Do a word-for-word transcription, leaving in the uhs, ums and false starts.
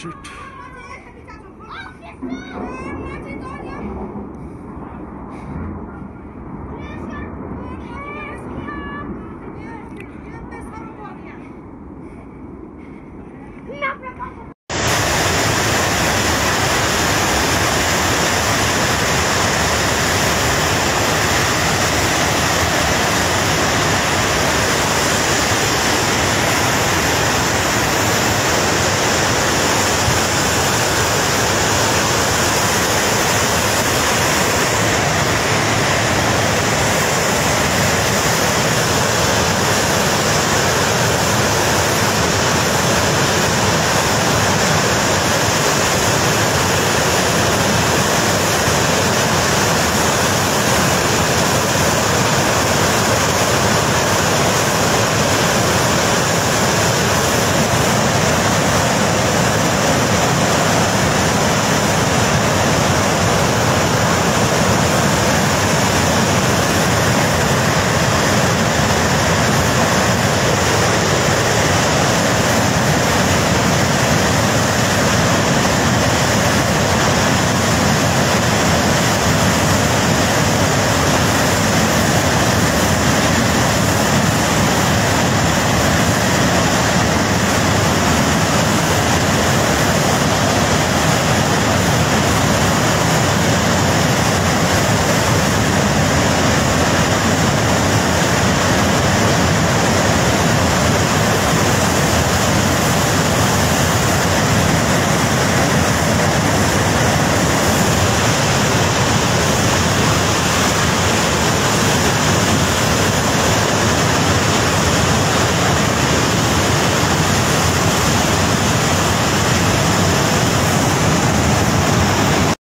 shit.